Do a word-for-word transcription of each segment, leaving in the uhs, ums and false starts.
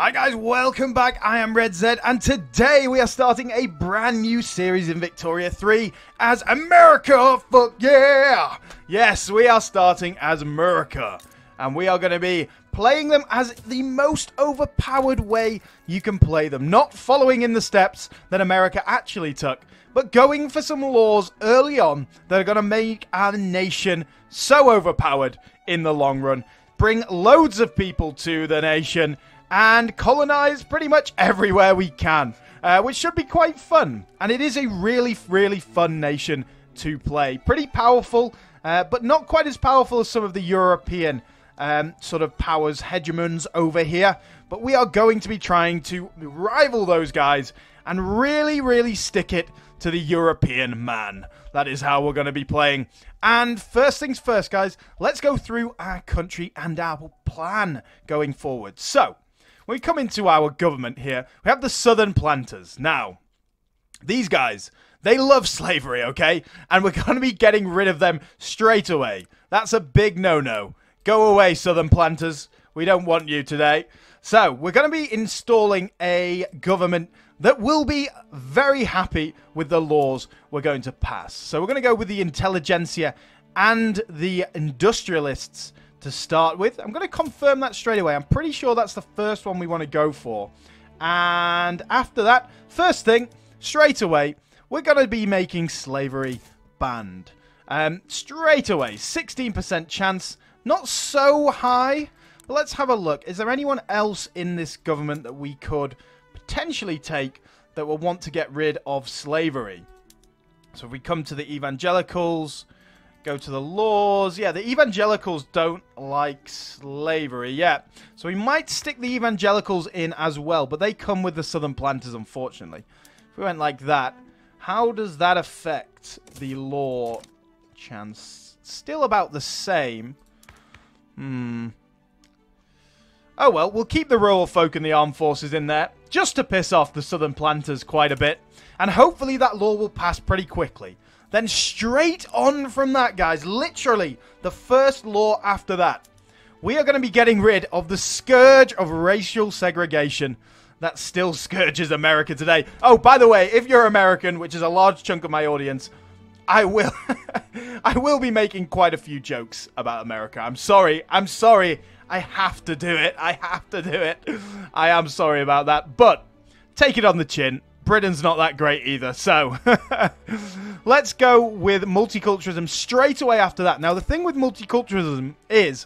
Hi guys, welcome back. I am Red Zed, and today we are starting a brand new series in Victoria three as America. Fuck yeah! Yes, we are starting as America, and we are going to be playing them as the most overpowered way you can play them. Not following in the steps that America actually took, but going for some laws early on that are going to make our nation so overpowered in the long run. Bring loads of people to the nation and colonize pretty much everywhere we can, uh, which should be quite fun. And it is a really, really fun nation to play. Pretty powerful, uh, but not quite as powerful as some of the European um, sort of powers, hegemons over here. But we are going to be trying to rival those guys and really, really stick it to the European man. That is how we're going to be playing. And first things first, guys, let's go through our country and our plan going forward. So, when we come into our government here, we have the Southern Planters. Now, these guys, they love slavery, okay? And we're going to be getting rid of them straight away. That's a big no-no. Go away, Southern Planters. We don't want you today. So, we're going to be installing a government that will be very happy with the laws we're going to pass. So, we're going to go with the intelligentsia and the industrialists to start with. I'm going to confirm that straight away. I'm pretty sure that's the first one we want to go for. And after that, first thing, straight away, we're going to be making slavery banned. Um, straight away, sixteen percent chance. Not so high. But let's have a look. Is there anyone else in this government that we could potentially take that will want to get rid of slavery? So if we come to the evangelicals, go to the laws. Yeah, the evangelicals don't like slavery yet. Yeah. So we might stick the evangelicals in as well. But they come with the Southern Planters, unfortunately. If we went like that, how does that affect the law chance? Still about the same. Hmm. Oh well, we'll keep the rural folk and the armed forces in there, just to piss off the Southern Planters quite a bit. And hopefully that law will pass pretty quickly. Then straight on from that, guys, literally the first law after that, we are going to be getting rid of the scourge of racial segregation that still scourges America today. Oh, by the way, if you're American, which is a large chunk of my audience, I will I will be making quite a few jokes about America. I'm sorry. I'm sorry. I have to do it. I have to do it. I am sorry about that, but take it on the chin. Britain's not that great either, so let's go with multiculturalism straight away after that. Now, the thing with multiculturalism is,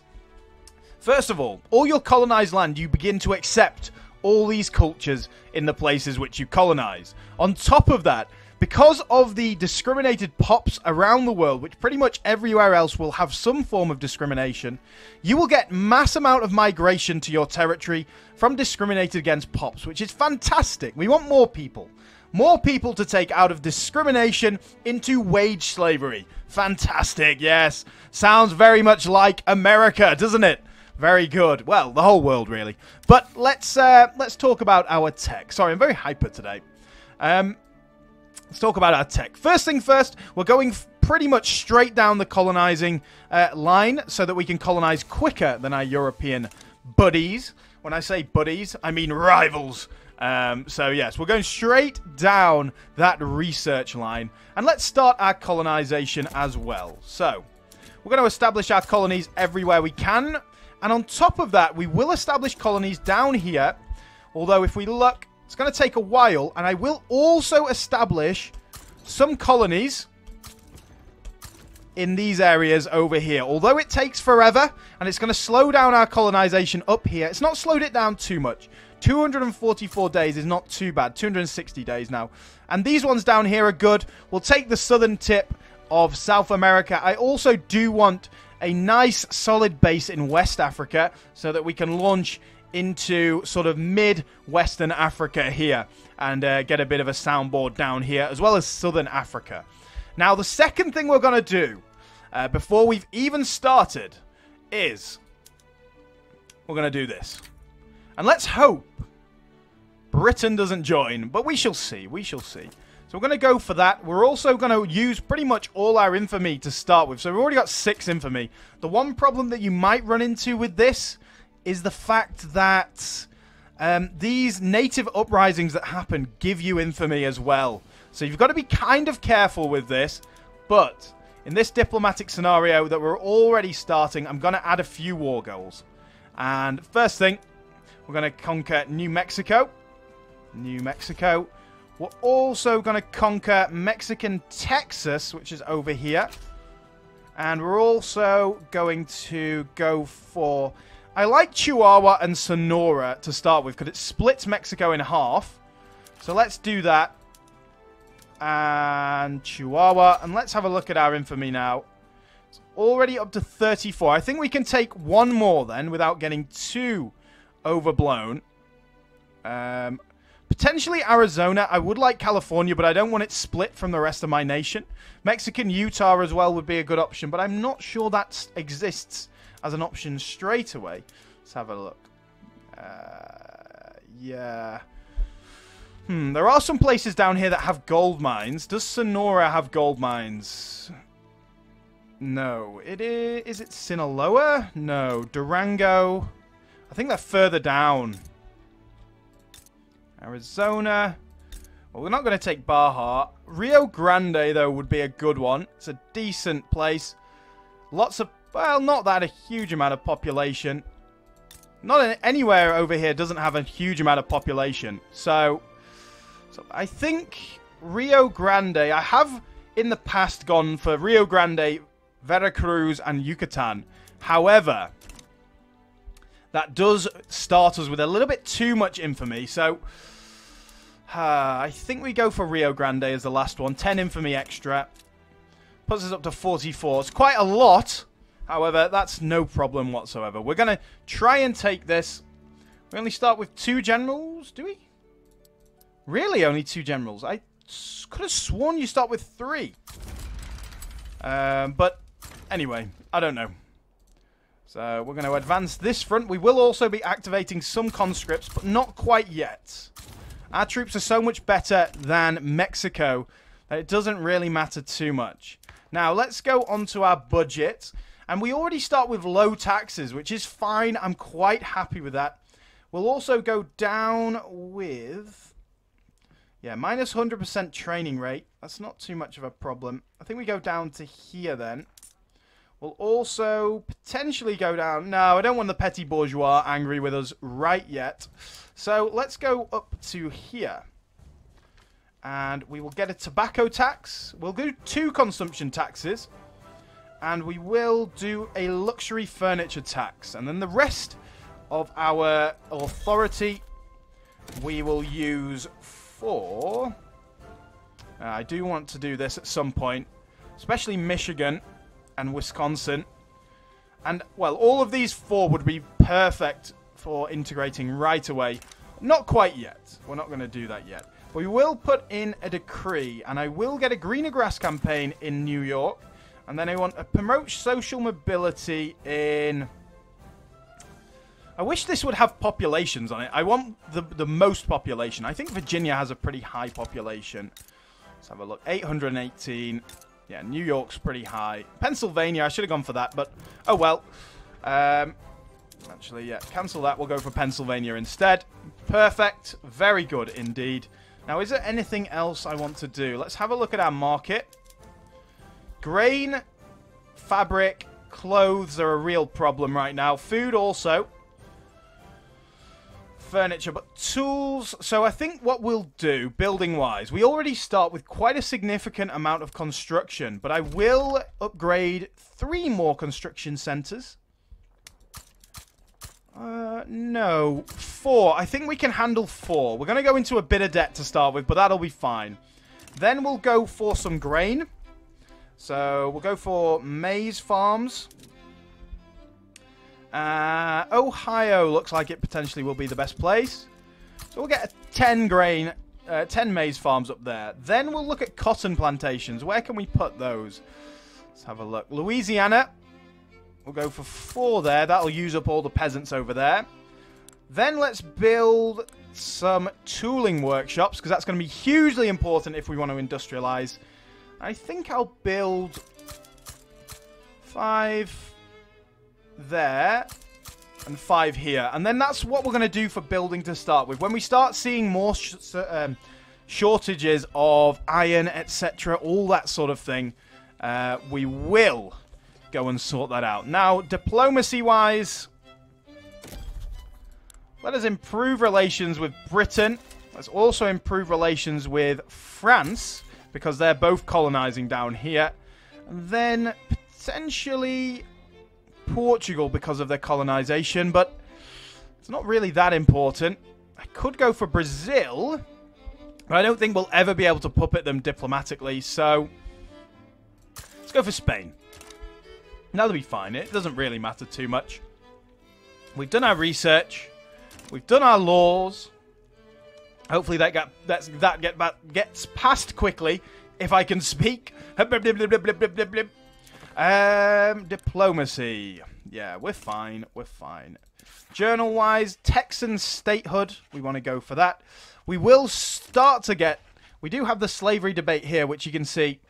first of all, all your colonized land, you begin to accept all these cultures in the places which you colonize. On top of that, because of the discriminated pops around the world, which pretty much everywhere else will have some form of discrimination, you will get mass amount of migration to your territory from discriminated against pops, which is fantastic. We want more people. More people to take out of discrimination into wage slavery. Fantastic, yes. Sounds very much like America, doesn't it? Very good. Well, the whole world, really. But let's uh, let's talk about our tech. Sorry, I'm very hyper today. Um, let's talk about our tech. First thing first, we're going pretty much straight down the colonizing uh, line so that we can colonize quicker than our European buddies. When I say buddies, I mean rivals. Um, so yes, we're going straight down that research line. And let's start our colonization as well. So, we're going to establish our colonies everywhere we can. And on top of that, we will establish colonies down here. Although if we look, it's going to take a while. And I will also establish some colonies in these areas over here. Although it takes forever and it's going to slow down our colonization up here. It's not slowed it down too much. two hundred forty-four days is not too bad. two hundred sixty days now. And these ones down here are good. We'll take the southern tip of South America. I also do want a nice solid base in West Africa so that we can launch into sort of mid-Western Africa here and uh, get a bit of a soundboard down here as well as Southern Africa. Now, the second thing we're going to do uh, before we've even started is we're going to do this. And let's hope Britain doesn't join, but we shall see. We shall see. So we're going to go for that. We're also going to use pretty much all our infamy to start with. So we've already got six infamy. The one problem that you might run into with this is the fact that Um, these native uprisings that happen give you infamy as well. So you've got to be kind of careful with this. But in this diplomatic scenario that we're already starting, I'm going to add a few war goals. And first thing, we're going to conquer New Mexico. New Mexico. We're also going to conquer Mexican Texas, which is over here. And we're also going to go for... I like Chihuahua and Sonora to start with, because it splits Mexico in half. So let's do that. And Chihuahua. And let's have a look at our infamy now. It's already up to thirty-four. I think we can take one more then without getting too overblown. Um... Potentially Arizona. I would like California, but I don't want it split from the rest of my nation. Mexican Utah as well would be a good option, but I'm not sure that exists as an option straight away. Let's have a look. Uh, yeah. Hmm, there are some places down here that have gold mines. Does Sonora have gold mines? No. It is, is it Sinaloa? No. Durango. I think they're further down. Arizona. Well, we're not going to take Baja. Rio Grande, though, would be a good one. It's a decent place. Lots of... Well, not that a huge amount of population. Not in, anywhere over here doesn't have a huge amount of population. So, so, I think Rio Grande... I have, in the past, gone for Rio Grande, Veracruz, and Yucatan. However, that does start us with a little bit too much infamy. So... Uh, I think we go for Rio Grande as the last one. ten infamy extra. Puts us up to forty-four. It's quite a lot. However, that's no problem whatsoever. We're going to try and take this. We only start with two generals, do we? Really, only two generals? I could have sworn you start with three. Um, but anyway, I don't know. So we're going to advance this front. We will also be activating some conscripts, but not quite yet. Our troops are so much better than Mexico that it doesn't really matter too much. Now, let's go on to our budget. And we already start with low taxes, which is fine. I'm quite happy with that. We'll also go down with... Yeah, minus one hundred percent training rate. That's not too much of a problem. I think we go down to here then. We'll also potentially go down... No, I don't want the petty bourgeois angry with us right yet. So let's go up to here. And we will get a tobacco tax. We'll do two consumption taxes. And we will do a luxury furniture tax. And then the rest of our authority we will use for... Uh, I do want to do this at some point. Especially Michigan. And Wisconsin. And, well, all of these four would be perfect for integrating right away. Not quite yet. We're not going to do that yet. But we will put in a decree, and I will get a greener grass campaign in New York. And then I want to promote social mobility in... I wish this would have populations on it. I want the, the most population. I think Virginia has a pretty high population. Let's have a look. eight hundred eighteen... Yeah, New York's pretty high. Pennsylvania, I should have gone for that, but oh well. Um, actually, yeah, cancel that. We'll go for Pennsylvania instead. Perfect. Very good indeed. Now, is there anything else I want to do? Let's have a look at our market. Grain, fabric, clothes are a real problem right now. Food also. Furniture, but tools. So I think what we'll do, building wise, we already start with quite a significant amount of construction, but I will upgrade three more construction centers. Uh, no, four. I think we can handle four. We're going to go into a bit of debt to start with, but that'll be fine. Then we'll go for some grain. So we'll go for maize farms. Uh, Ohio looks like it potentially will be the best place. So we'll get a ten grain, uh, ten maize farms up there. Then we'll look at cotton plantations. Where can we put those? Let's have a look. Louisiana. We'll go for four there. That'll use up all the peasants over there. Then let's build some tooling workshops, because that's going to be hugely important if we want to industrialize. I think I'll build five... there and five here. And then that's what we're going to do for building to start with. When we start seeing more sh um, shortages of iron, et cetera, all that sort of thing, uh, we will go and sort that out. Now, diplomacy-wise, let us improve relations with Britain. Let's also improve relations with France, because they're both colonizing down here. And then, potentially, Portugal, because of their colonization, but it's not really that important. I could go for Brazil, but I don't think we'll ever be able to puppet them diplomatically, so let's go for Spain. That'll be fine. It doesn't really matter too much. We've done our research. We've done our laws. Hopefully that got, that's, that get back, gets passed quickly, if I can speak. Um, diplomacy. Yeah, we're fine. We're fine. Journal-wise, Texan statehood. We want to go for that. We will start to get... We do have the slavery debate here, which you can see.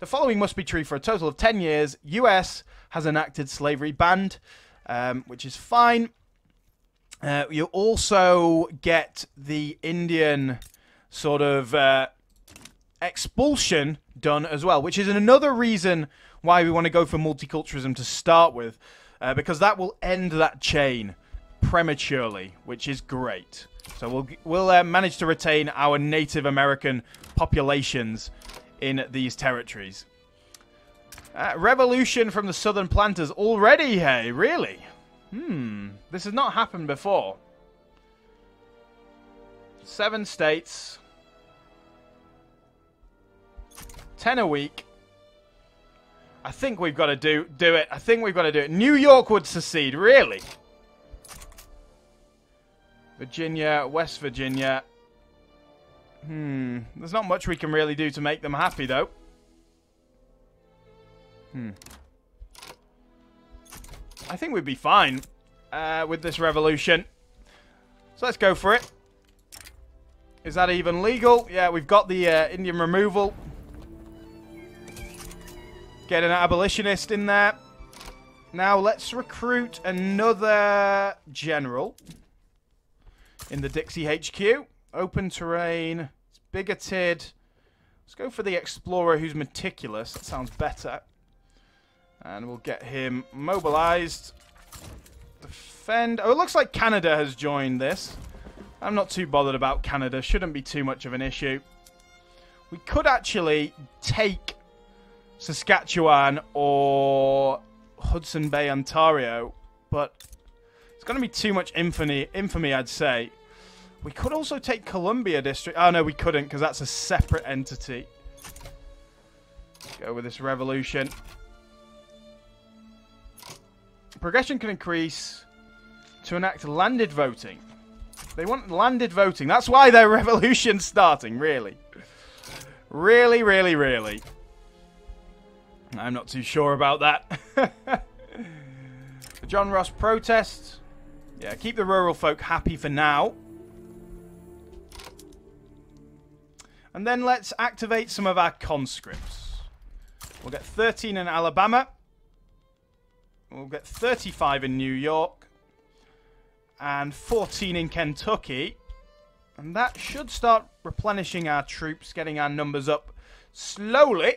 The following must be true for a total of ten years. U S has enacted slavery banned, um, which is fine. Uh, you also get the Indian sort of uh, expulsion done as well, which is another reason why we want to go for multiculturalism to start with, uh, because that will end that chain prematurely, which is great. So we'll, we'll uh, manage to retain our Native American populations in these territories. Uh, revolution from the Southern planters already, hey, really? Hmm, this has not happened before. Seven states. Ten a week. I think we've got to do do it. I think we've got to do it. New York would secede, really. Virginia, West Virginia. Hmm, there's not much we can really do to make them happy, though. Hmm. I think we'd be fine uh, with this revolution. So let's go for it. Is that even legal? Yeah, we've got the uh, Indian removal. Get an abolitionist in there. Now let's recruit another general in the Dixie H Q. Open terrain. It's bigoted. Let's go for the explorer who's meticulous. That sounds better. And we'll get him mobilized. Defend. Oh, it looks like Canada has joined this. I'm not too bothered about Canada. Shouldn't be too much of an issue. We could actually take Saskatchewan or Hudson Bay, Ontario. But it's going to be too much infamy, infamy, I'd say. We could also take Columbia District. Oh, no, we couldn't because that's a separate entity. Let's go with this revolution. Progression can increase to enact landed voting. They want landed voting. That's why their revolution's starting, really. Really, really, really. I'm not too sure about that. The John Ross protests. Yeah, keep the rural folk happy for now. And then let's activate some of our conscripts. We'll get thirteen in Alabama. We'll get thirty-five in New York and fourteen in Kentucky. And that should start replenishing our troops, getting our numbers up slowly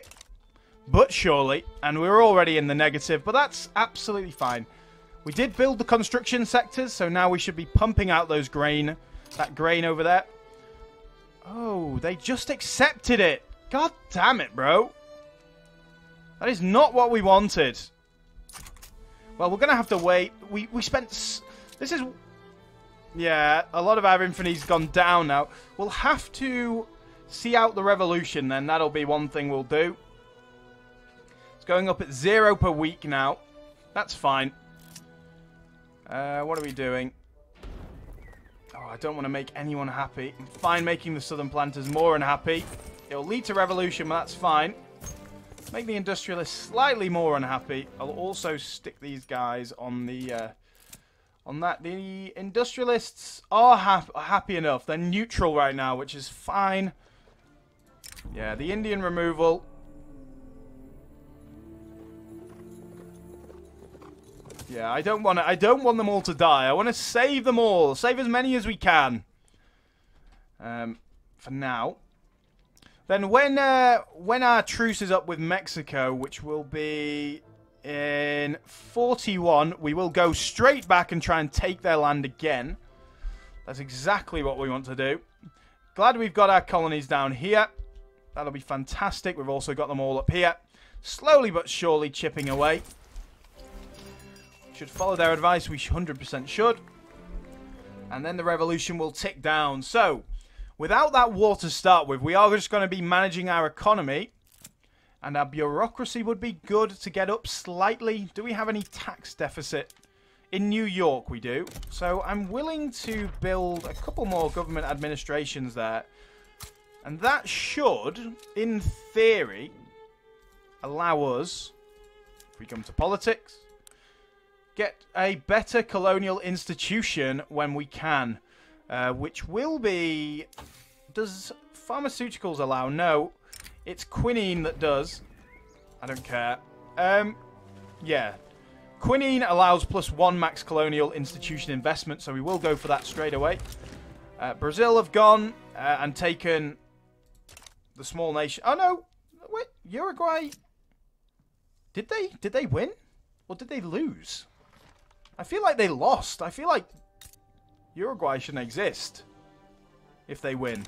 but surely. And we're already in the negative, but that's absolutely fine. We did build the construction sectors, so now we should be pumping out those grain, that grain over there. Oh, they just accepted it. God damn it, bro. That is not what we wanted. Well, we're going to have to wait. We we spent... S this is... Yeah, a lot of our infantry's gone down now. We'll have to see out the revolution then. That'll be one thing we'll do. It's going up at zero per week now. That's fine. Uh, what are we doing? Oh, I don't want to make anyone happy. I'm fine making the southern planters more unhappy. It'll lead to revolution, but that's fine. Make the industrialists slightly more unhappy. I'll also stick these guys on the, uh, on that. The industrialists are ha happy enough. They're neutral right now, which is fine. Yeah, the Indian removal. Yeah, I don't want to, I don't want them all to die. I want to save them all. Save as many as we can. Um, for now. Then when uh, when our truce is up with Mexico, which will be in forty-one, we will go straight back and try and take their land again. That's exactly what we want to do. Glad we've got our colonies down here. That'll be fantastic. We've also got them all up here. Slowly but surely chipping away. Should follow their advice. We one hundred percent should. And then the revolution will tick down. So, without that war to start with, we are just going to be managing our economy. And our bureaucracy would be good to get up slightly. Do we have any tax deficit? In New York we do. So I'm willing to build a couple more government administrations there. And that should, in theory, allow us, if we come to politics, get a better colonial institution when we can. Uh, which will be... Does pharmaceuticals allow? No. It's quinine that does. I don't care. Um, yeah. Quinine allows plus one max colonial institution investment, so we will go for that straight away. Uh, Brazil have gone uh, and taken... The small nation. Oh, no. Wait. Uruguay. Did they? Did they win? Or did they lose? I feel like they lost. I feel like Uruguay shouldn't exist if they win.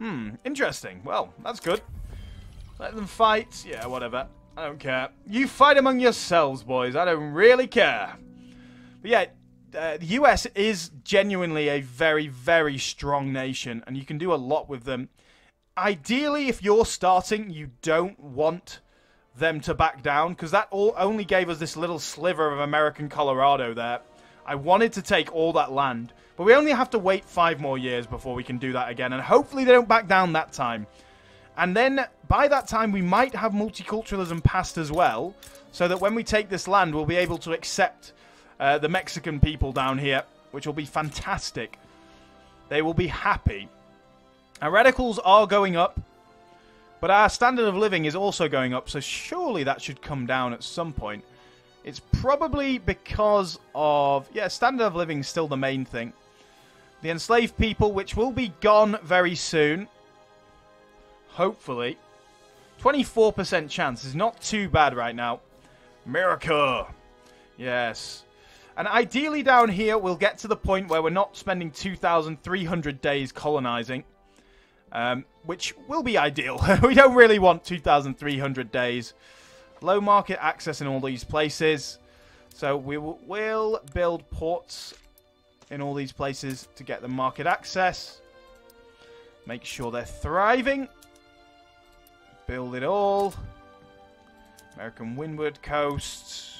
Hmm. Interesting. Well, that's good. Let them fight. Yeah, whatever. I don't care. You fight among yourselves, boys. I don't really care. But yeah, uh, the U S is genuinely a very, very strong nation. And you can do a lot with them. Ideally, if you're starting, you don't want them to back down, because that all only gave us this little sliver of American Colorado there. I wanted to take all that land, but we only have to wait five more years before we can do that again, and hopefully they don't back down that time. And then, by that time, we might have multiculturalism passed as well, so that when we take this land, we'll be able to accept uh, the Mexican people down here, which will be fantastic. They will be happy. Our radicals are going up, but our standard of living is also going up, so surely that should come down at some point. It's probably because of... Yeah, standard of living is still the main thing. The enslaved people, which will be gone very soon. Hopefully. twenty-four percent chance is not too bad right now. America! Yes. And ideally down here, we'll get to the point where we're not spending two thousand three hundred days colonizing. Um, which will be ideal. We don't really want two thousand three hundred days. Low market access in all these places. So we will we'll build ports in all these places to get the market access. Make sure they're thriving. Build it all. American Windward Coast.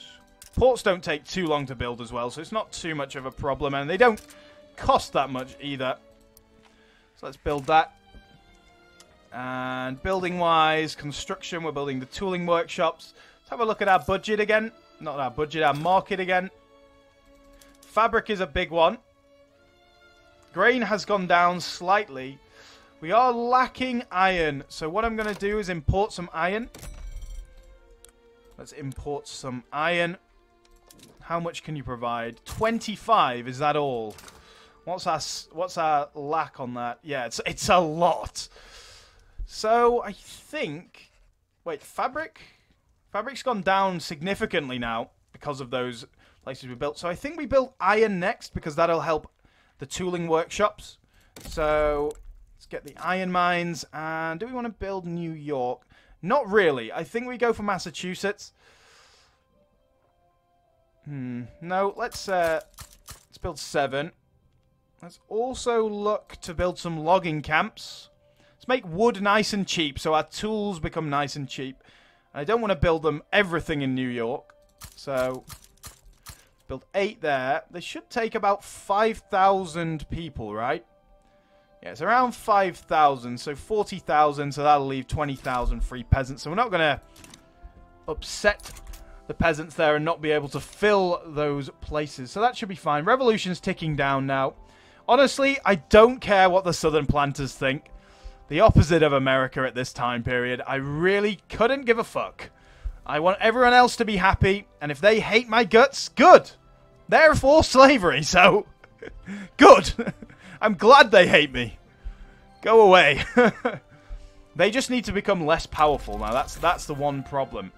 Ports don't take too long to build as well, so it's not too much of a problem. And they don't cost that much either. So let's build that. And building-wise, construction, we're building the tooling workshops. Let's have a look at our budget again. Not our budget, our market again. Fabric is a big one. Grain has gone down slightly. We are lacking iron. So what I'm going to do is import some iron. Let's import some iron. How much can you provide? twenty-five, is that all? What's our, what's our lack on that? Yeah, it's, it's a lot. So, I think... Wait, fabric? Fabric's gone down significantly now because of those places we built. So, I think we built iron next because that'll help the tooling workshops. So, let's get the iron mines. And do we want to build New York? Not really. I think we go for Massachusetts. Hmm. No, let's, uh, let's build seven. Let's also look to build some logging camps. Make wood nice and cheap, so our tools become nice and cheap. I don't want to build them everything in New York, so build eight there. They should take about five thousand people, right? Yeah, it's around five thousand, so forty thousand, so that'll leave twenty thousand free peasants. So we're not going to upset the peasants there and not be able to fill those places, so that should be fine. Revolution's ticking down now. Honestly, I don't care what the southern planters think. The opposite of America at this time period. I really couldn't give a fuck. I want everyone else to be happy, and if they hate my guts, good. They're for slavery, so good. I'm glad they hate me. Go away. They just need to become less powerful now. That's that's the one problem.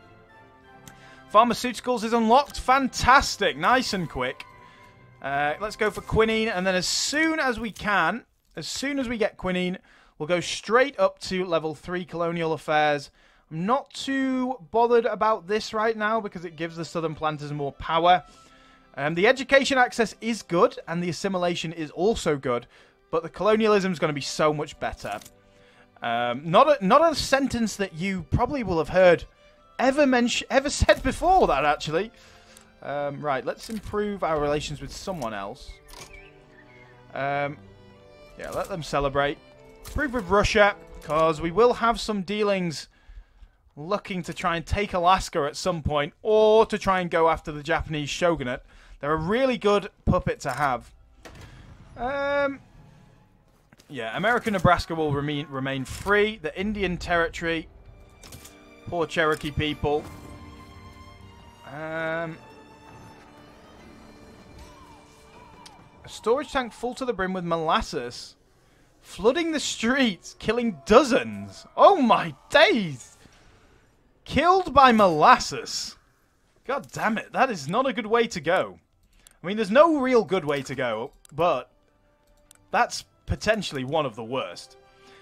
Pharmaceuticals is unlocked. Fantastic. Nice and quick. Uh, let's go for quinine, and then as soon as we can, as soon as we get quinine, we'll go straight up to level three colonial affairs. I'm not too bothered about this right now because it gives the southern planters more power. Um, the education access is good, and the assimilation is also good, but the colonialism is going to be so much better. Um, not a, not a sentence that you probably will have heard ever mention, ever said before that actually. Um, right, let's improve our relations with someone else. Um, yeah, let them celebrate. Improve with Russia, because we will have some dealings looking to try and take Alaska at some point, or to try and go after the Japanese shogunate. They're a really good puppet to have. Um, yeah, American Nebraska will remain, remain free. The Indian Territory, poor Cherokee people. Um... A storage tank full to the brim with molasses. Flooding the streets. Killing dozens. Oh my days. Killed by molasses. God damn it. That is not a good way to go. I mean, there's no real good way to go. But that's potentially one of the worst.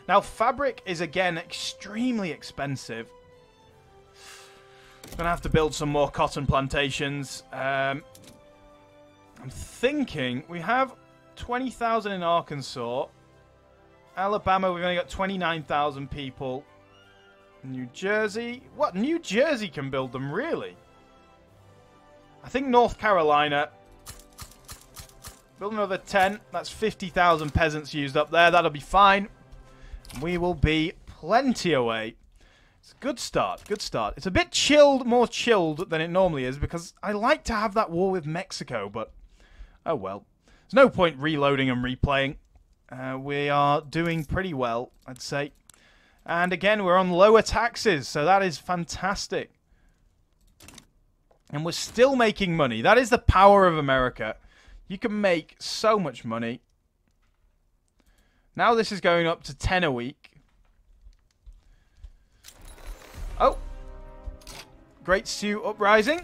Now, fabric is again extremely expensive. Gonna have to build some more cotton plantations. Um... I'm thinking we have twenty thousand in Arkansas. Alabama, we've only got twenty-nine thousand people. New Jersey. What? New Jersey can build them, really? I think North Carolina. Build another ten. That's fifty thousand peasants used up there. That'll be fine. We will be plenty away. It's a good start. Good start. It's a bit chilled, more chilled than it normally is, because I like to have that war with Mexico, but... oh well. There's no point reloading and replaying. Uh, we are doing pretty well, I'd say. And again, we're on lower taxes, so that is fantastic. And we're still making money. That is the power of America. You can make so much money. Now this is going up to ten a week. Oh. Great Sioux Uprising.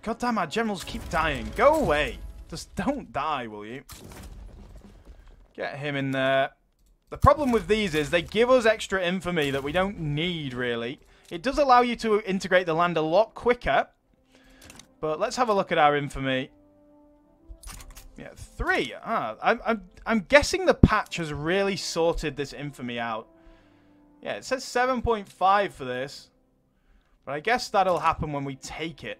God damn, our generals keep dying. Go away. Just don't die, will you? Get him in there. The problem with these is they give us extra infamy that we don't need, really. It does allow you to integrate the land a lot quicker. But let's have a look at our infamy. Yeah, three. Ah, I'm, I'm, I'm guessing the patch has really sorted this infamy out. Yeah, it says seven point five for this. But I guess that'll happen when we take it.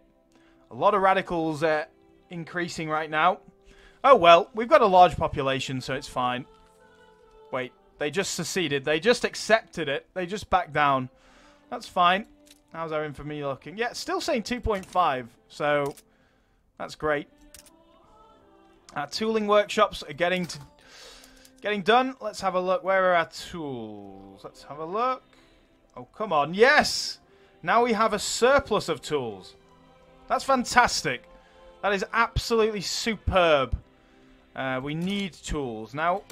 A lot of radicals uh, increasing right now. Oh, well. We've got a large population, so it's fine. Wait. They just seceded. They just accepted it. They just backed down. That's fine. How's our infamy looking? Yeah, still saying two point five. So, that's great. Our tooling workshops are getting to, getting done. Let's have a look. Where are our tools? Let's have a look. Oh, come on. Yes! Now we have a surplus of tools. That's fantastic. That is absolutely superb. Uh, we need tools. Now,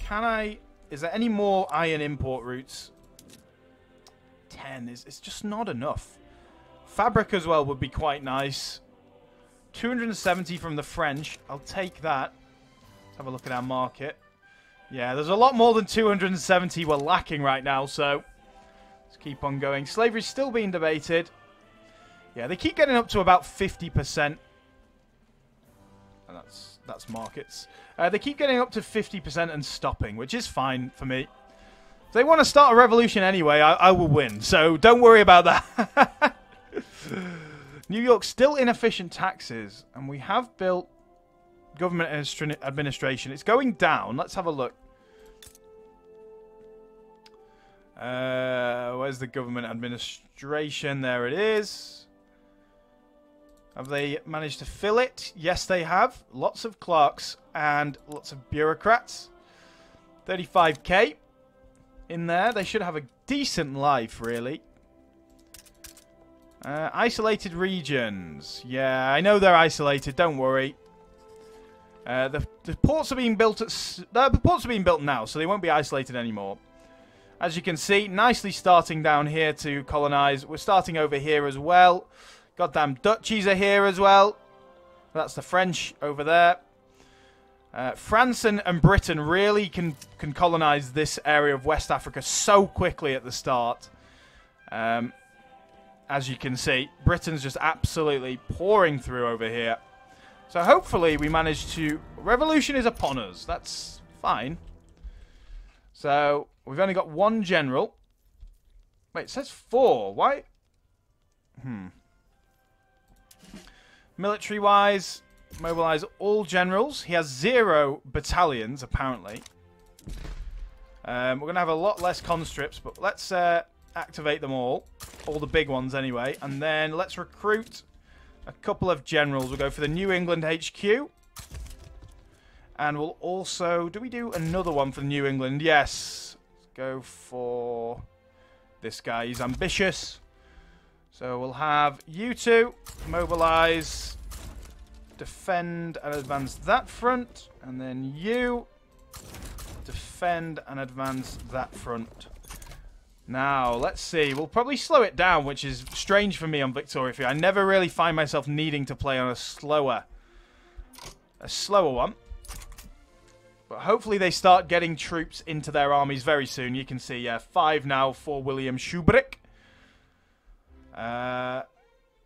can I... is there any more iron import routes? Ten. Is, it's just not enough. Fabric as well would be quite nice. two hundred seventy from the French. I'll take that. Let's have a look at our market. Yeah, there's a lot more than two hundred seventy we're lacking right now, so... let's keep on going. Slavery's still being debated. Yeah, they keep getting up to about fifty percent. And that's that's markets. Uh, they keep getting up to fifty percent and stopping, which is fine for me. If they want to start a revolution anyway, I, I will win. So don't worry about that. New York, still inefficient taxes. And we have built government administration. It's going down. Let's have a look. Uh, where's the government administration? There it is. Have they managed to fill it? Yes, they have. Lots of clerks and lots of bureaucrats. thirty-five K in there. They should have a decent life, really. Uh, isolated regions. Yeah, I know they're isolated. Don't worry. Uh, the, the ports are being built. At s uh, the ports are being built now, so they won't be isolated anymore. As you can see, nicely starting down here to colonize. We're starting over here as well. Goddamn duchies are here as well. That's the French over there. Uh, France and, and Britain really can can colonize this area of West Africa so quickly at the start. Um, as you can see, Britain's just absolutely pouring through over here. So hopefully we manage to... Revolution is upon us. That's fine. So we've only got one general. Wait, it says four. Why? Hmm. Military-wise, mobilize all generals. He has zero battalions, apparently. Um, we're going to have a lot less conscripts, but let's uh, activate them all. All the big ones, anyway. And then let's recruit... a couple of generals. We'll go for the New England H Q. And we'll also... do we do another one for New England? Yes. Let's go for this guy. He's ambitious. So we'll have you two. Mobilize. Defend and advance that front. And then you. Defend and advance that front. Now, let's see. We'll probably slow it down, which is strange for me on Victoria three. I never really find myself needing to play on a slower, a slower one. But hopefully they start getting troops into their armies very soon. You can see, yeah, five now for William Schubrick. Uh,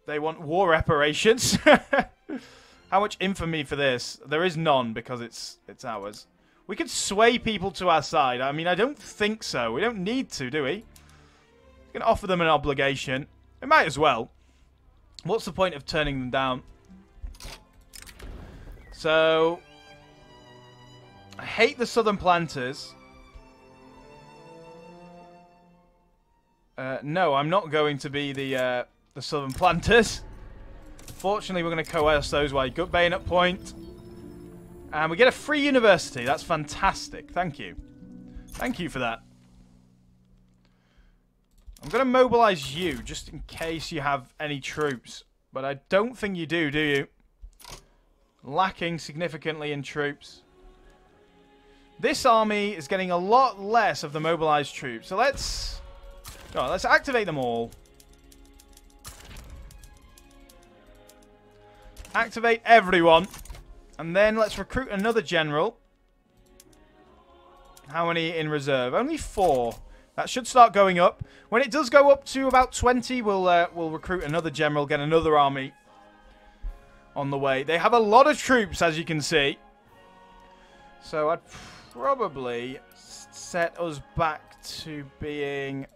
they want war reparations. How much infamy for this? There is none because it's it's ours. We could sway people to our side. I mean, I don't think so. We don't need to, do we? We can offer them an obligation. It might as well. What's the point of turning them down? So, I hate the Southern Planters. Uh, no, I'm not going to be the uh, the Southern Planters. Fortunately, we're going to coerce those while you got bayonet point. And we get a free university. That's fantastic. Thank you. Thank you for that. I'm going to mobilize you just in case you have any troops. But I don't think you do, do you? Lacking significantly in troops. This army is getting a lot less of the mobilized troops. So let's... All right, let's activate them all. Activate everyone. And then let's recruit another general. How many in reserve? Only four. That should start going up. When it does go up to about twenty, we'll uh, we'll recruit another general, get another army on the way. They have a lot of troops, as you can see. So I'd probably set us back to being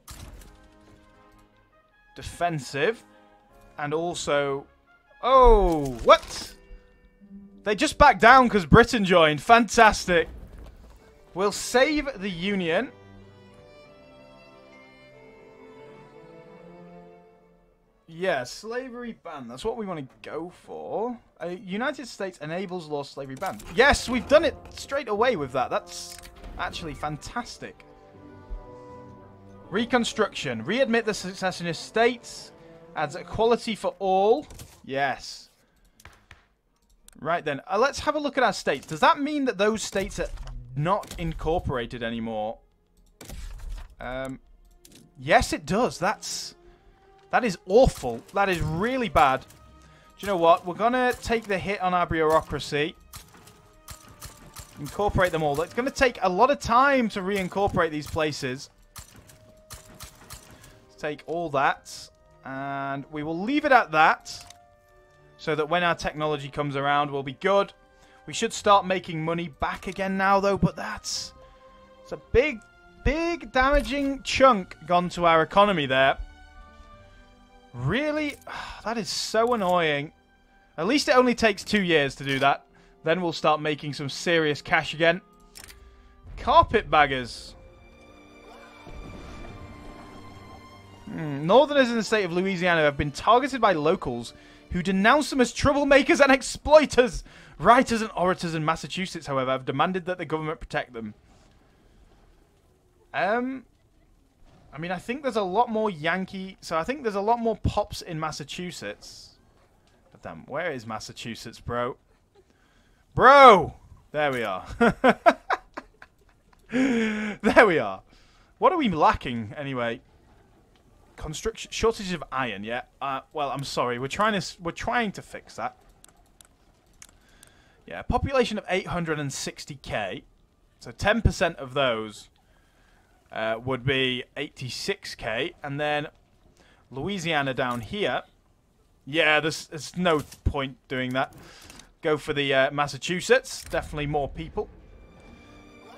defensive. And also... Oh, what? They just backed down because Britain joined. Fantastic. We'll save the Union. Yeah, slavery ban. That's what we want to go for. Uh, United States enables law slavery ban. Yes, we've done it straight away with that. That's actually fantastic. Reconstruction. Readmit the secessionist states. Adds equality for all. Yes. Right then, uh, let's have a look at our states. Does that mean that those states are not incorporated anymore? Um, yes, it does. That's that is awful. That is really bad. Do you know what? We're gonna take the hit on our bureaucracy. Incorporate them all. It's gonna take a lot of time to reincorporate these places. Let's take all that, and we will leave it at that. So that when our technology comes around, we'll be good. We should start making money back again now, though. But that's... it's a big, big damaging chunk gone to our economy there. Really? That is so annoying. At least it only takes two years to do that. Then we'll start making some serious cash again. Carpetbaggers. Hmm. Northerners in the state of Louisiana have been targeted by locals... who denounce them as troublemakers and exploiters. Writers and orators in Massachusetts, however, have demanded that the government protect them. Um, I mean, I think there's a lot more Yankee... So I think there's a lot more pops in Massachusetts. God damn, where is Massachusetts, bro? Bro! There we are. There we are. What are we lacking, anyway? Construction... Shortage of iron, yeah? Uh, well, I'm sorry. We're trying to, we're trying to fix that. Yeah, population of eight hundred sixty K. So ten percent of those... Uh, would be eighty-six K, and then Louisiana down here. Yeah, there's, there's no point doing that. Go for the uh, Massachusetts. Definitely more people.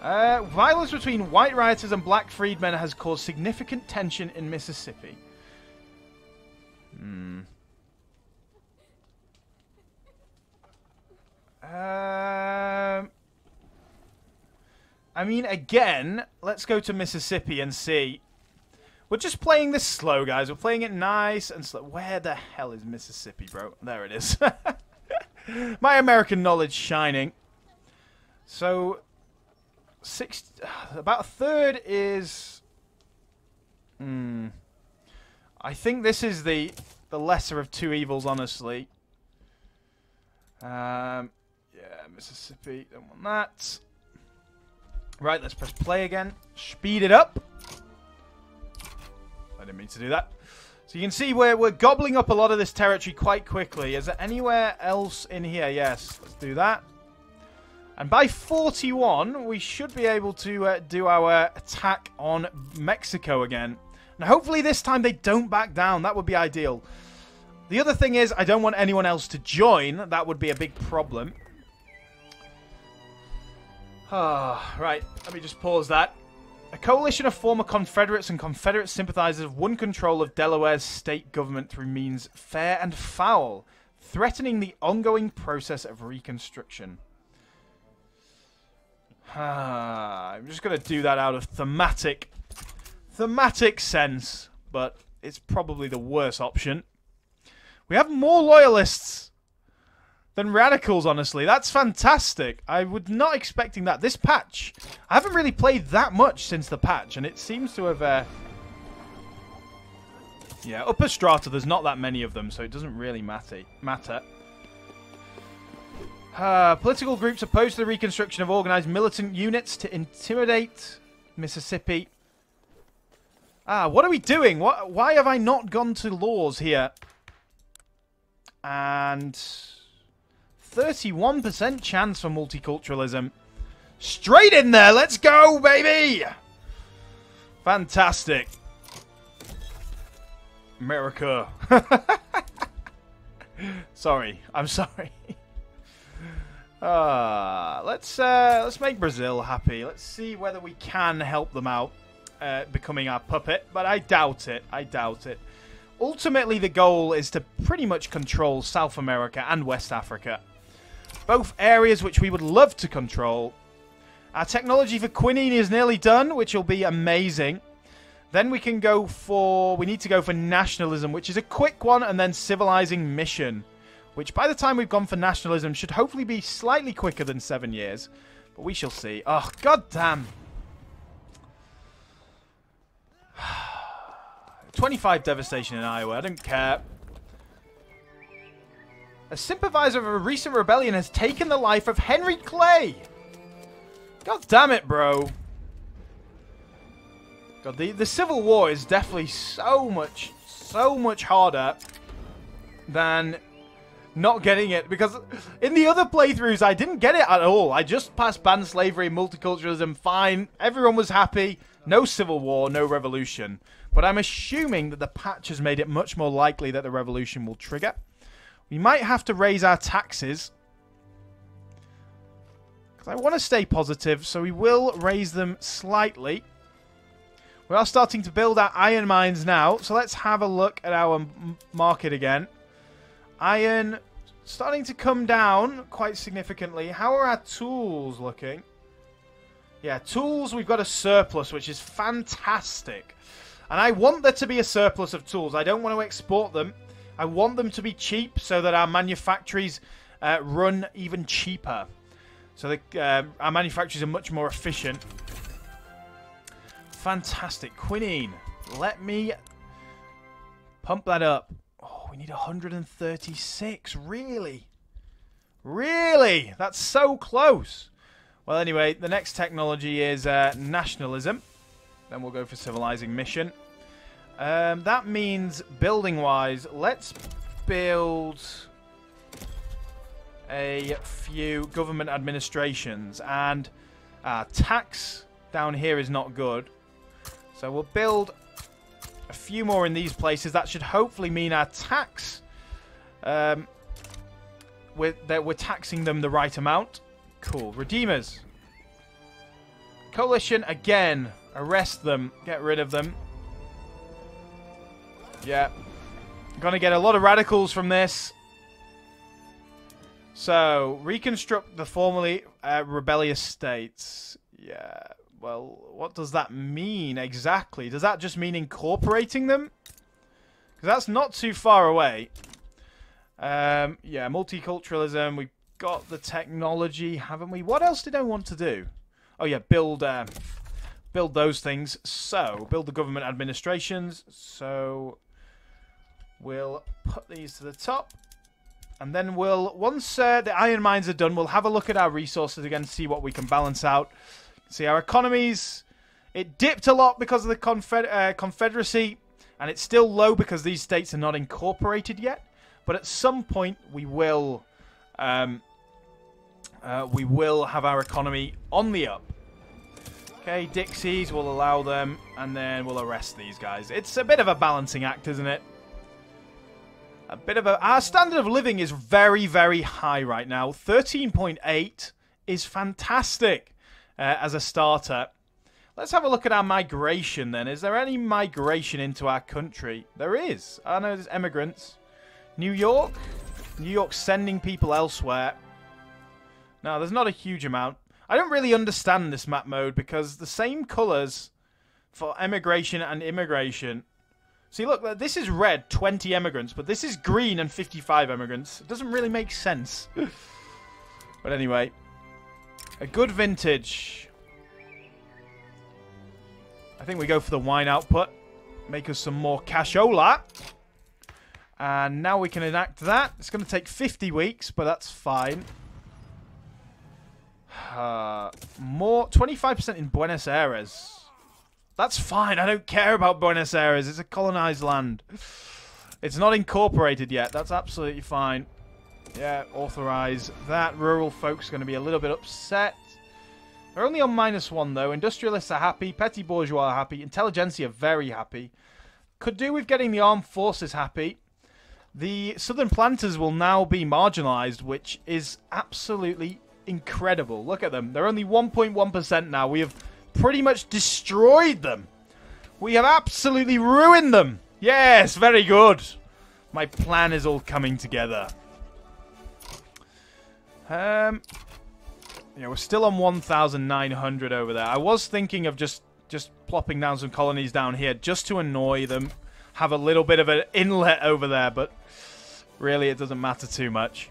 Uh, violence between white rioters and black freedmen has caused significant tension in Mississippi. Hmm. Um... I mean, again, let's go to Mississippi and see. We're just playing this slow, guys. We're playing it nice and slow. Where the hell is Mississippi, bro? There it is. My American knowledge shining. So, six, about a third is... Hmm. I think this is the, the lesser of two evils, honestly. Um, yeah, Mississippi. Don't want that. Right, let's press play again. Speed it up. I didn't mean to do that. So you can see we're, we're gobbling up a lot of this territory quite quickly. Is there anywhere else in here? Yes, let's do that. And by forty-one, we should be able to uh, do our attack on Mexico again. And hopefully this time they don't back down. That would be ideal. The other thing is I don't want anyone else to join. That would be a big problem. Ah, oh, right. Let me just pause that. A coalition of former Confederates and Confederate sympathizers won control of Delaware's state government through means fair and foul, threatening the ongoing process of reconstruction. Ah, I'm just going to do that out of thematic, thematic sense, but it's probably the worst option. We have more loyalists than radicals, honestly. That's fantastic. I was not expecting that. This patch, I haven't really played that much since the patch, and it seems to have... Uh... Yeah, upper strata, there's not that many of them, so it doesn't really matter. matter. Uh, political groups opposed to the reconstruction have organized militant units to intimidate Mississippi. Ah, what are we doing? What? Why have I not gone to laws here? And... thirty-one percent chance for multiculturalism. Straight in there. Let's go, baby. Fantastic. America. Sorry. I'm sorry. Uh, let's, uh, let's make Brazil happy. Let's see whether we can help them out uh, becoming our puppet. But I doubt it. I doubt it. Ultimately, the goal is to pretty much control South America and West Africa. Both areas which we would love to control. Our technology for quinine is nearly done, which will be amazing. Then we can go for... We need to go for nationalism, which is a quick one, and then civilizing mission. Which, by the time we've gone for nationalism, should hopefully be slightly quicker than seven years. But we shall see. Oh, goddamn. twenty-five devastation in Iowa. I don't care. A sympathizer of a recent rebellion has taken the life of Henry Clay. God damn it, bro. God, the, the Civil War is definitely so much, so much harder than not getting it. Because in the other playthroughs, I didn't get it at all. I just passed banned slavery, multiculturalism, fine. Everyone was happy. No civil war, no revolution. But I'm assuming that the patch has made it much more likely that the revolution will trigger. We might have to raise our taxes. Because I want to stay positive, so we will raise them slightly. We are starting to build our iron mines now. So let's have a look at our market again. Iron starting to come down quite significantly. How are our tools looking? Yeah, tools, we've got a surplus, which is fantastic. And I want there to be a surplus of tools. I don't want to export them. I want them to be cheap so that our manufactories uh, run even cheaper. So the, uh, our manufactories are much more efficient. Fantastic. Quinine. Let me pump that up. Oh, we need one hundred thirty-six. Really? Really? That's so close. Well, anyway, the next technology is uh, nationalism. Then we'll go for civilizing mission. Um, that means building-wise, let's build a few government administrations. And our tax down here is not good. So we'll build a few more in these places. That should hopefully mean our tax, um, we're, that we're taxing them the right amount. Cool. Redeemers. Coalition again. Arrest them. Get rid of them. Yeah. Gonna get a lot of radicals from this. So, reconstruct the formerly uh, rebellious states. Yeah. Well, what does that mean exactly? Does that just mean incorporating them? Because that's not too far away. Um, yeah, multiculturalism. We've got the technology, haven't we? What else did I want to do? Oh, yeah, build um, build those things. So, build the government administrations. So, we'll put these to the top. And then we'll, once uh, the iron mines are done, we'll have a look at our resources again, see what we can balance out. See, our economies, it dipped a lot because of the confed uh, Confederacy, and it's still low because these states are not incorporated yet. But at some point, we will, um, uh, we will have our economy on the up. Okay, Dixies, we'll allow them, and then we'll arrest these guys. It's a bit of a balancing act, isn't it? A bit of a... Our standard of living is very, very high right now. thirteen point eight is fantastic. Uh, as a starter, let's have a look at our migration then. Is there any migration into our country? There is. I know there's immigrants. New York? New York's sending people elsewhere. No, there's not a huge amount. I don't really understand this map mode because the same colours for emigration and immigration. See, look, this is red, twenty immigrants, but this is green and fifty-five immigrants. It doesn't really make sense. But anyway... A good vintage. I think we go for the wine output. Make us some more cashola. And now we can enact that. It's going to take fifty weeks, but that's fine. Uh, more twenty-five percent in Buenos Aires. That's fine. I don't care about Buenos Aires. It's a colonized land. It's not incorporated yet. That's absolutely fine. Yeah, authorize that. Rural folks are going to be a little bit upset. They're only on minus one, though. Industrialists are happy. Petty bourgeois are happy. Intelligentsia are very happy. Could do with getting the armed forces happy. The southern planters will now be marginalized, which is absolutely incredible. Look at them. They're only one point one percent now. We have pretty much destroyed them. We have absolutely ruined them. Yes, very good. My plan is all coming together. Um, yeah, we're still on one thousand nine hundred over there. I was thinking of just, just plopping down some colonies down here just to annoy them. Have a little bit of an inlet over there, but really it doesn't matter too much.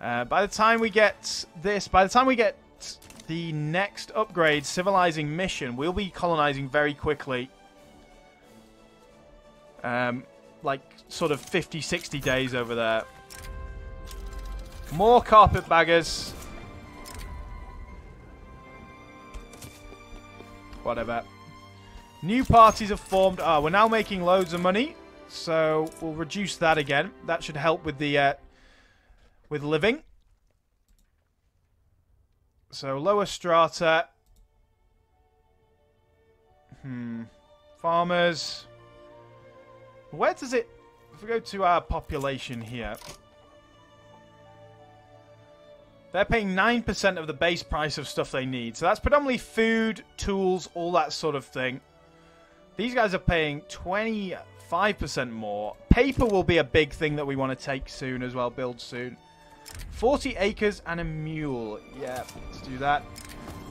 Uh, by the time we get this, by the time we get the next upgrade, civilizing mission, we'll be colonizing very quickly. Um, like sort of fifty, sixty days over there. More carpetbaggers. Whatever. New parties have formed. Ah, oh, we're now making loads of money, so we'll reduce that again. That should help with the uh, with living. So lower strata. Hmm. Farmers. Where does it? If we go to our population here. They're paying nine percent of the base price of stuff they need. So that's predominantly food, tools, all that sort of thing. These guys are paying twenty-five percent more. Paper will be a big thing that we want to take soon as well, build soon. forty acres and a mule. Yeah, let's do that.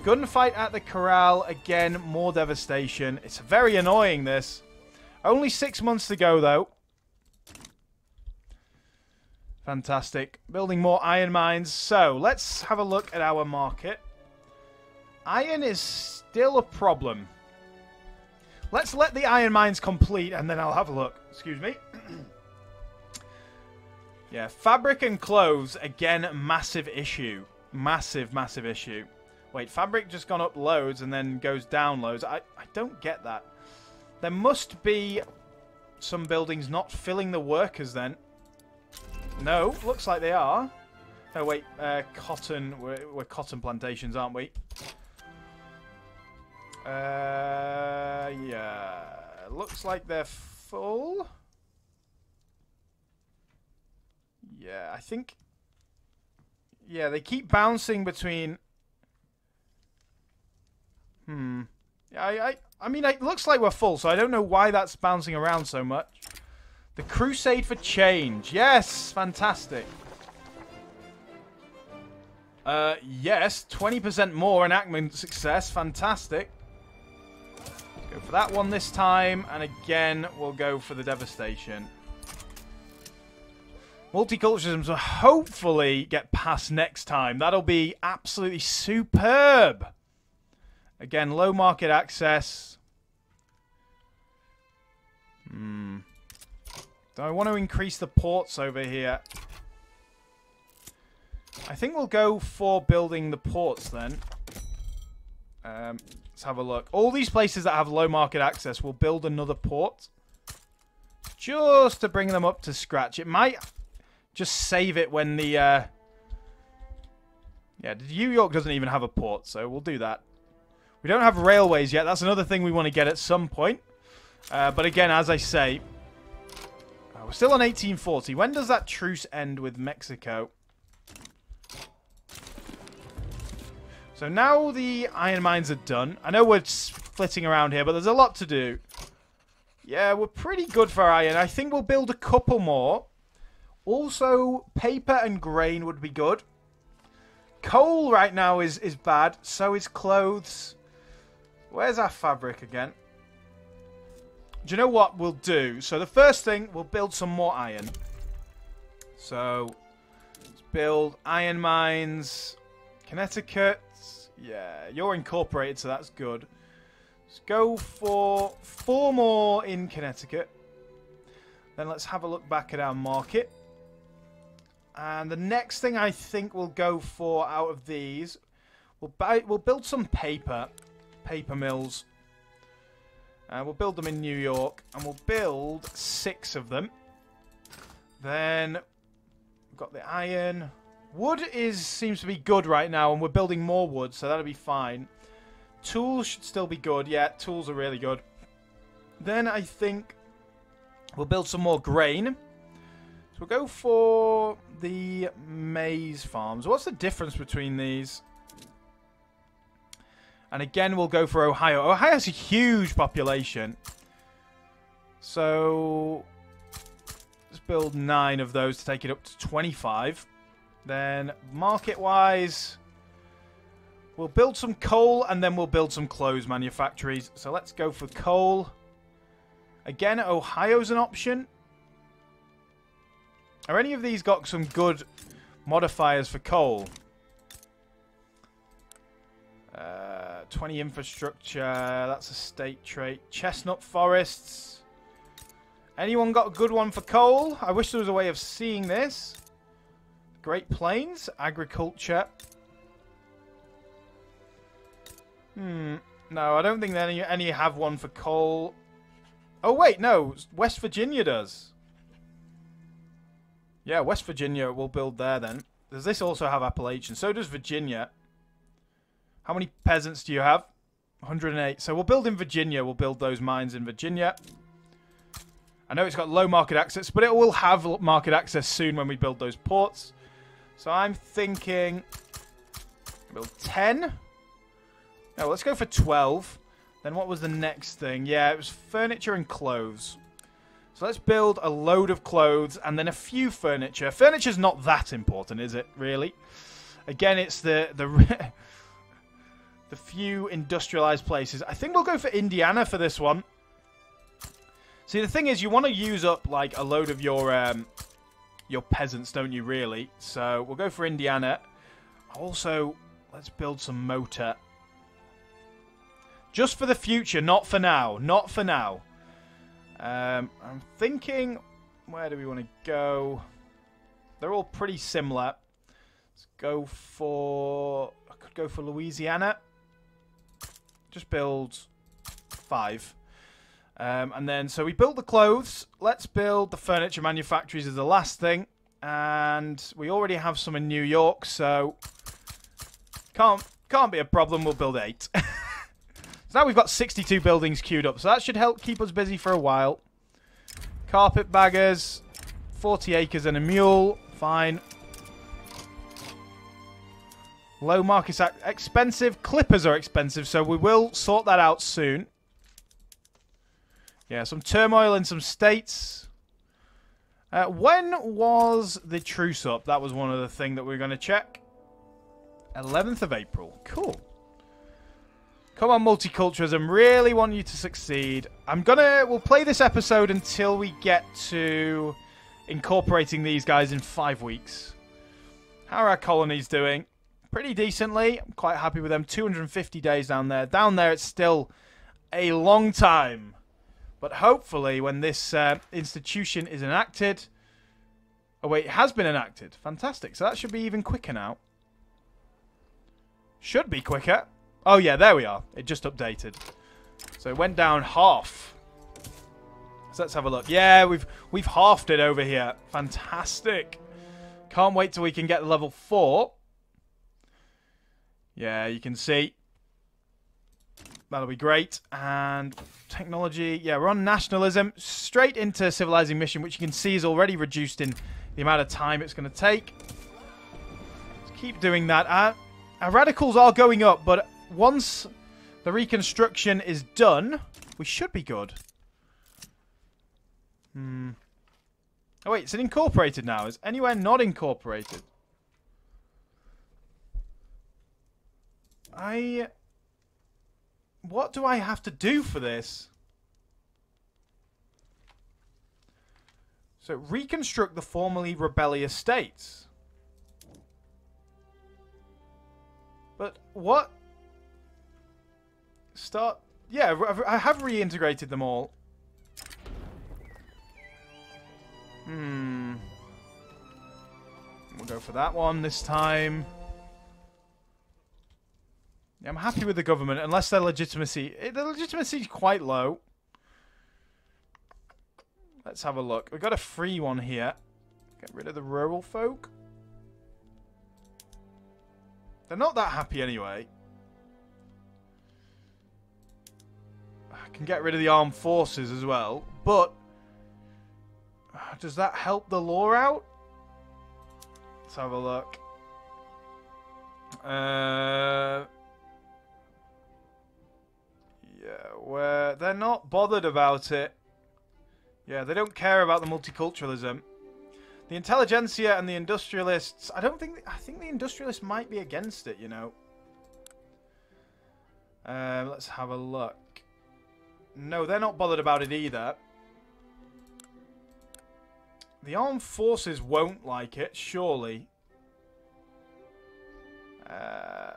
Gunfight at the corral. Again, more devastation. It's very annoying, this. Only six months to go, though. Fantastic. Building more iron mines. So, let's have a look at our market. Iron is still a problem. Let's let the iron mines complete, and then I'll have a look. Excuse me. Yeah, fabric and clothes, again, massive issue. Massive, massive issue. Wait, fabric just gone up loads and then goes down loads. I, I don't get that. There must be some buildings not filling the workers then. No, looks like they are. Oh, wait, uh, cotton. We're, we're cotton plantations, aren't we? Uh, yeah. Looks like they're full. Yeah, I think... Yeah, they keep bouncing between... Hmm. Yeah, I, I, I mean, it looks like we're full, so I don't know why that's bouncing around so much. The Crusade for Change. Yes! Fantastic. Uh, yes. twenty percent more enactment success. Fantastic. Let's go for that one this time. And again, we'll go for the devastation. Multiculturalism will hopefully get passed next time. That'll be absolutely superb. Again, low market access. Hmm. Do I want to increase the ports over here? I think we'll go for building the ports then. Um, let's have a look. All these places that have low market access will build another port. Just to bring them up to scratch. It might just save it when the... Uh... Yeah, New York doesn't even have a port, so we'll do that. We don't have railways yet. That's another thing we want to get at some point. Uh, but again, as I say... Oh, we're still on eighteen forty. When does that truce end with Mexico? So now the iron mines are done. I know we're splitting around here, but there's a lot to do. Yeah, we're pretty good for iron. I think we'll build a couple more. Also, paper and grain would be good. Coal right now is, is bad. So is clothes. Where's our fabric again? Do you know what we'll do? So the first thing, we'll build some more iron. So, let's build iron mines. Connecticut. Yeah, you're incorporated, so that's good. Let's go for four more in Connecticut. Then let's have a look back at our market. And the next thing I think we'll go for out of these, we'll buy, we'll build some paper, paper mills. Uh, we'll build them in New York, and we'll build six of them. Then we've got the iron. Wood is seems to be good right now, and we're building more wood, so that'll be fine. Tools should still be good. Yeah, tools are really good. Then I think we'll build some more grain. So we'll go for the maize farms. What's the difference between these? And again, we'll go for Ohio. Ohio's a huge population. So let's build nine of those to take it up to twenty-five. Then, market-wise, we'll build some coal, and then we'll build some clothes manufactories. So let's go for coal. Again, Ohio's an option. Are any of these got some good modifiers for coal? Uh, twenty infrastructure. That's a state trait. Chestnut forests. Anyone got a good one for coal? I wish there was a way of seeing this. Great Plains, agriculture. Hmm. No, I don't think any, any have one for coal. Oh, wait, no. West Virginia does. Yeah, West Virginia will build there then. Does this also have Appalachian? So does Virginia. How many peasants do you have? one hundred eight. So we'll build in Virginia. We'll build those mines in Virginia. I know it's got low market access, but it will have market access soon when we build those ports. So I'm thinking we'll ten. No, let's go for twelve. Then what was the next thing? Yeah, it was furniture and clothes. So let's build a load of clothes and then a few furniture. Furniture's not that important, is it, really? Again, it's the the, the few industrialized places. I think we'll go for Indiana for this one. See, the thing is, you want to use up, like, a load of your... Um, Your peasants, don't you, really? So we'll go for Indiana. Also, let's build some motor. Just for the future, not for now. Not for now. Um, I'm thinking, where do we want to go? They're all pretty similar. Let's go for... I could go for Louisiana. Just build five. Um, and then, so we built the clothes. Let's build the furniture manufactories as the last thing. And we already have some in New York, so... Can't, can't be a problem. We'll build eight. So now we've got sixty-two buildings queued up. So that should help keep us busy for a while. Carpetbaggers. forty acres and a mule. Fine. Low market sac expensive. Clippers are expensive, so we will sort that out soon. Yeah, some turmoil in some states. Uh, when was the truce up? That was one of the things that we were going to check. eleventh of April. Cool. Come on, multiculturalism. Really want you to succeed. I'm going to... We'll play this episode until we get to incorporating these guys in five weeks. How are our colonies doing? Pretty decently. I'm quite happy with them. two hundred fifty days down there. Down there, it's still a long time. But hopefully when this uh, institution is enacted... Oh, wait. It has been enacted. Fantastic. So that should be even quicker now. Should be quicker. Oh, yeah. There we are. It just updated. So it went down half. So let's have a look. Yeah, we've we've halved it over here. Fantastic. Can't wait till we can get level four. Yeah, you can see. That'll be great. And technology. Yeah, we're on nationalism. Straight into civilizing mission, which you can see is already reduced in the amount of time it's going to take. Let's keep doing that. Our, our radicals are going up, but once the reconstruction is done, we should be good. Hmm. Oh, wait. It's an incorporated now. Is anywhere not incorporated? I... What do I have to do for this? So, reconstruct the formerly rebellious states. But what? Start... Yeah, I have reintegrated them all. Hmm. We'll go for that one this time. I'm happy with the government, unless their legitimacy... Their legitimacy is quite low. Let's have a look. We've got a free one here. Get rid of the rural folk. They're not that happy anyway. I can get rid of the armed forces as well, but... Does that help the law out? Let's have a look. Uh... Yeah, where they're not bothered about it. Yeah, they don't care about the multiculturalism. The intelligentsia and the industrialists... I don't think... I think the industrialists might be against it, you know. Um, let's have a look. No, they're not bothered about it either. The armed forces won't like it, surely. Uh...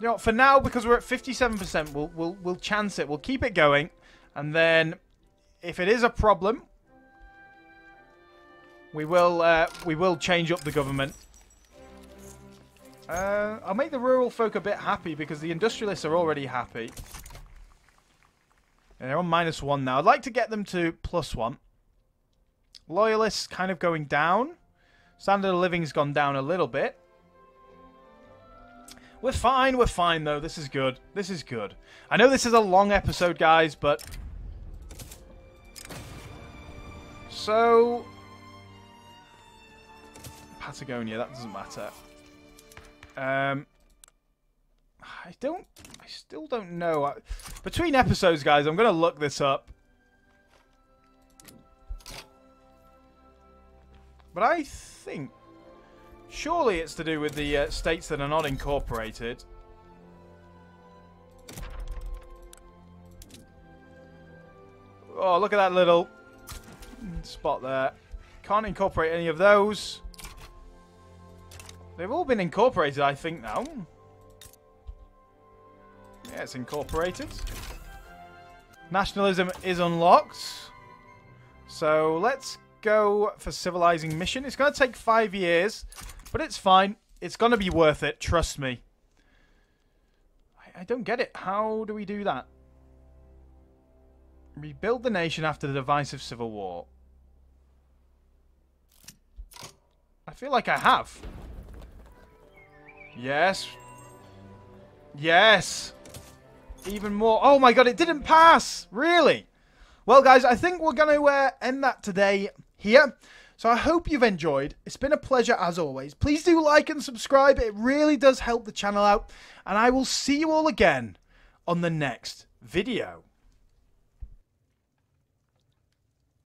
You know, for now, because we're at fifty-seven percent, we'll, we'll, we'll chance it. We'll keep it going. And then, if it is a problem, we will uh, we will change up the government. Uh, I'll make the rural folk a bit happy, because the industrialists are already happy. And they're on minus one now. I'd like to get them to plus one. Loyalists kind of going down. Standard of living's gone down a little bit. We're fine, we're fine, though. This is good. This is good. I know this is a long episode, guys, but... So... Patagonia, that doesn't matter. Um, I don't... I still don't know. I, between episodes, guys, I'm going to look this up. But I think... Surely it's to do with the uh, states that are not incorporated. Oh, look at that little spot there. Can't incorporate any of those. They've all been incorporated, I think, now. Yeah, it's incorporated. Nationalism is unlocked. So let's go for civilizing mission. It's going to take five years, but it's fine. It's going to be worth it. Trust me. I, I don't get it. How do we do that? Rebuild the nation after the divisive civil war. I feel like I have. Yes. Yes. Even more. Oh my god, it didn't pass. Really? Well, guys, I think we're going to uh, end that today here. So I hope you've enjoyed. It's been a pleasure as always. Please do like and subscribe. It really does help the channel out. And I will see you all again on the next video.